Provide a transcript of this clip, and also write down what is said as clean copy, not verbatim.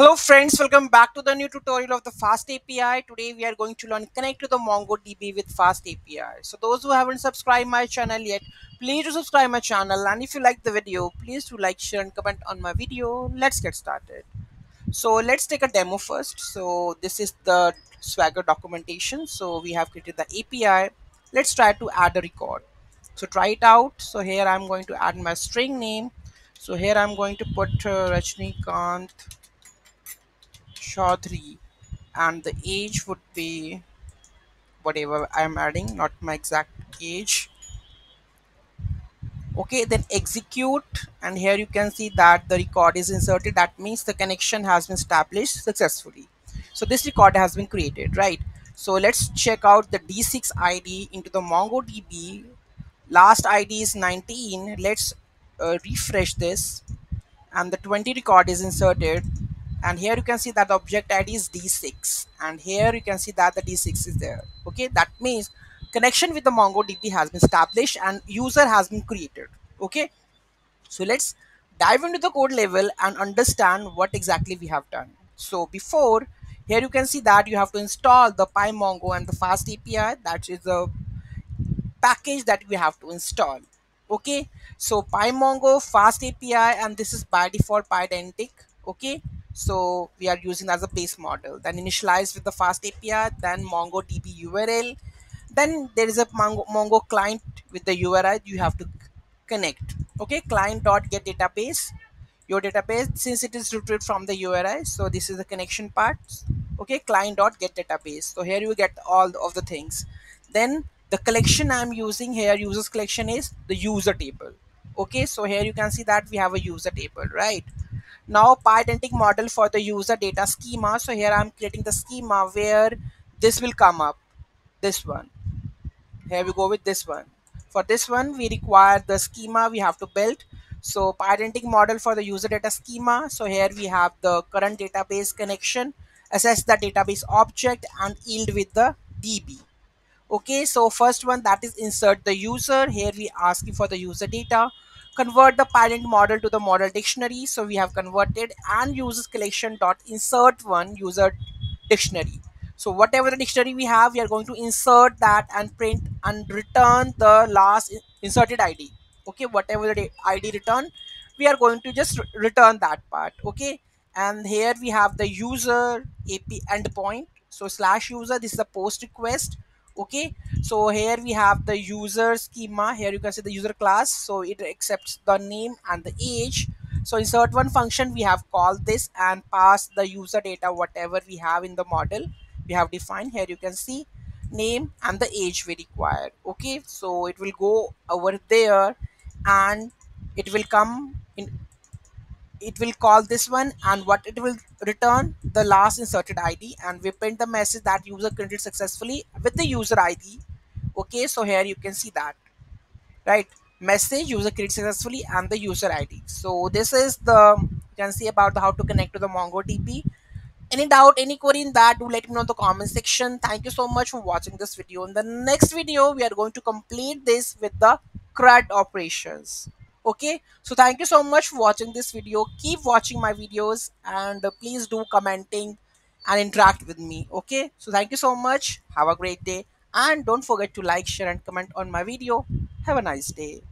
Hello friends, welcome back to the new tutorial of the FastAPI. Today we are going to learn connect to the MongoDB with FastAPI. So those who haven't subscribed my channel yet, please do subscribe my channel, and if you like the video, please do like, share and comment on my video. Let's get started. So let's take a demo first. So this is the Swagger documentation. So we have created the API. Let's try to add a record. So try it out. So here I'm going to add my string name. So here I'm going to put Rajnikant 3 and the age would be whatever I'm adding, not my exact age. Okay, then execute, and here you can see that the record is inserted. That means the connection has been established successfully. So this record has been created, right? So let's check out the D6 ID into the MongoDB. Last ID is 19. Let's refresh this, and the 20 record is inserted. And here you can see that the object ID is D6, and here you can see that the D6 is there. Okay, that means connection with the MongoDB has been established and user has been created. Okay, so let's dive into the code level and understand what exactly we have done. So before, here you can see that you have to install the pymongo and the FastAPI. That is the package that we have to install. Okay, so pymongo, FastAPI, and this is by default Pydantic. Okay, so we are using as a base model, then initialize with the FastAPI, then MongoDB URL, then there is a Mongo client with the URI you have to connect. Okay, client.getDatabase, your database, since it is rooted from the URI, so this is the connection part. Okay, client.getDatabase. So here you get all of the things. Then the collection I'm using here, users collection, is the user table. Okay, so here you can see that we have a user table, right? Now Pydantic model for the user data schema. So here I'm creating the schema where this will come up. This one. Here we go with this one. For this one, we require the schema we have to build. So Pydantic model for the user data schema. So here we have the current database connection, assess the database object, and yield with the DB. Okay, so first one, that is insert the user. Here we asking for the user data. Convert the parent model to the model dictionary. So we have converted, and uses collection dot insert one user dictionary. So whatever the dictionary we have, we are going to insert that and print and return the last inserted ID. Okay, whatever the ID return, we are going to just return that part. Okay, and here we have the user API endpoint. So /user, this is a post request. Okay, so here we have the user schema. Here you can see the user class. So it accepts the name and the age. So insert one function, we have called this and pass the user data, whatever we have in the model we have defined. Here you can see name and the age we require. Okay, so it will go over there and it will come in. It will call this one, and what it will return, the last inserted ID, and we print the message that user created successfully with the user ID. Okay, so here you can see that, right? Message user created successfully and the user ID. So this is the, you can see about how to connect to the MongoDB. Any doubt, any query in that, do let me know in the comment section. Thank you so much for watching this video. In the next video, we are going to complete this with the CRUD operations. Okay, so thank you so much for watching this video. Keep watching my videos, and please do commenting and interact with me. Okay, so thank you so much. Have a great day, and don't forget to like, share and comment on my video. Have a nice day.